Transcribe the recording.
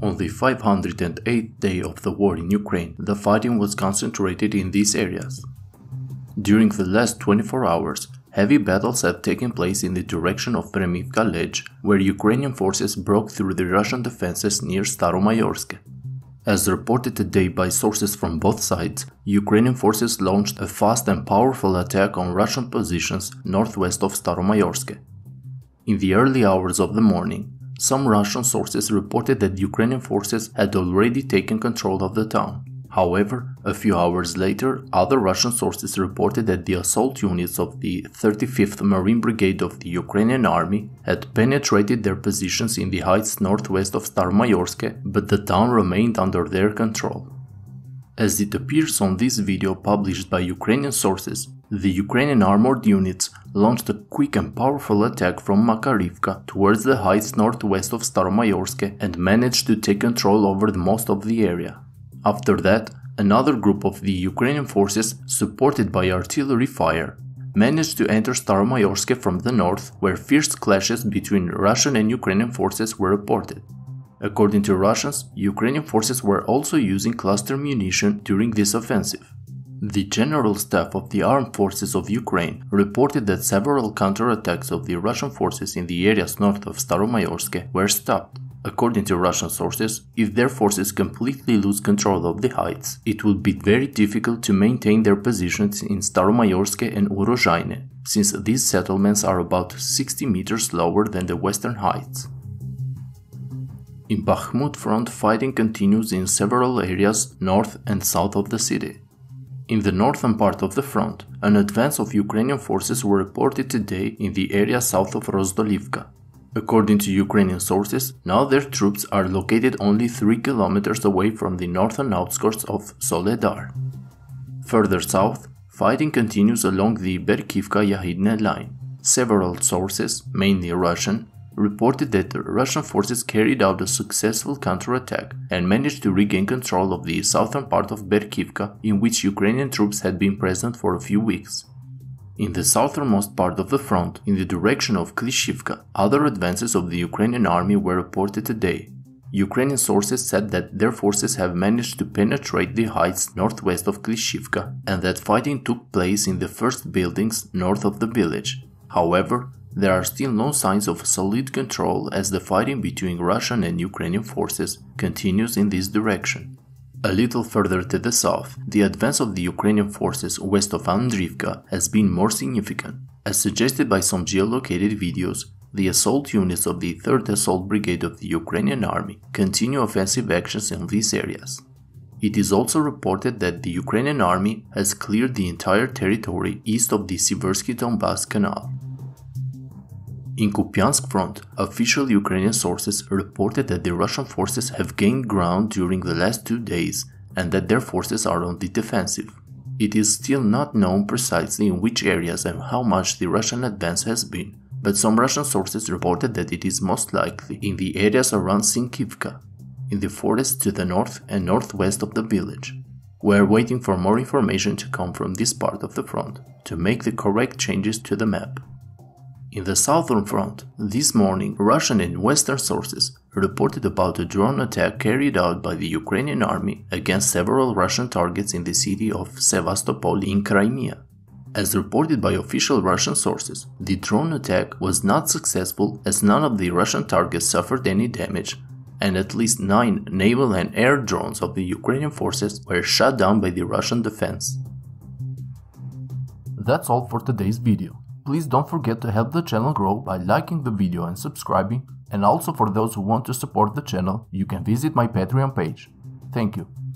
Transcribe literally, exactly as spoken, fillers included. On the five hundred eighth day of the war in Ukraine, the fighting was concentrated in these areas. During the last twenty-four hours, heavy battles have taken place in the direction of Vremivka Ledge, where Ukrainian forces broke through the Russian defenses near Staromaiorske. As reported today by sources from both sides, Ukrainian forces launched a fast and powerful attack on Russian positions northwest of Staromaiorske. In the early hours of the morning, some Russian sources reported that Ukrainian forces had already taken control of the town. However, a few hours later, other Russian sources reported that the assault units of the thirty-fifth Marine Brigade of the Ukrainian Army had penetrated their positions in the heights northwest of Staromaiorske, but the town remained under their control. As it appears on this video published by Ukrainian sources, the Ukrainian armored units launched a quick and powerful attack from Makarivka towards the heights northwest of Staromaiorske and managed to take control over most of the area. After that, another group of the Ukrainian forces, supported by artillery fire, managed to enter Staromaiorske from the north, where fierce clashes between Russian and Ukrainian forces were reported. According to Russians, Ukrainian forces were also using cluster munition during this offensive. The General Staff of the Armed Forces of Ukraine reported that several counterattacks of the Russian forces in the areas north of Staromaiorske were stopped. According to Russian sources, if their forces completely lose control of the heights, it would be very difficult to maintain their positions in Staromaiorske and Urozhaine, since these settlements are about sixty meters lower than the western heights. In Bakhmut front, fighting continues in several areas north and south of the city. In the northern part of the front, an advance of Ukrainian forces were reported today in the area south of Rozdolivka. According to Ukrainian sources, now their troops are located only three kilometers away from the northern outskirts of Soledar. Further south, fighting continues along the Berkivka-Yahidne line. Several sources, mainly Russian, reported that the Russian forces carried out a successful counterattack and managed to regain control of the southern part of Berkivka, in which Ukrainian troops had been present for a few weeks. In the southernmost part of the front, in the direction of Klishivka, other advances of the Ukrainian army were reported today. Ukrainian sources said that their forces have managed to penetrate the heights northwest of Klishivka and that fighting took place in the first buildings north of the village. However, there are still no signs of solid control as the fighting between Russian and Ukrainian forces continues in this direction. A little further to the south, the advance of the Ukrainian forces west of Andriivka has been more significant. As suggested by some geolocated videos, the assault units of the third Assault Brigade of the Ukrainian Army continue offensive actions in these areas. It is also reported that the Ukrainian Army has cleared the entire territory east of the Siverskyi Donbas Canal. In Kupiansk front, official Ukrainian sources reported that the Russian forces have gained ground during the last two days and that their forces are on the defensive. It is still not known precisely in which areas and how much the Russian advance has been, but some Russian sources reported that it is most likely in the areas around Sinkivka, in the forest to the north and northwest of the village. We are waiting for more information to come from this part of the front, to make the correct changes to the map. In the southern front, this morning, Russian and Western sources reported about a drone attack carried out by the Ukrainian army against several Russian targets in the city of Sevastopol in Crimea. As reported by official Russian sources, the drone attack was not successful as none of the Russian targets suffered any damage, and at least nine naval and air drones of the Ukrainian forces were shot down by the Russian defense. That's all for today's video. Please don't forget to help the channel grow by liking the video and subscribing, and also for those who want to support the channel, you can visit my Patreon page. Thank you.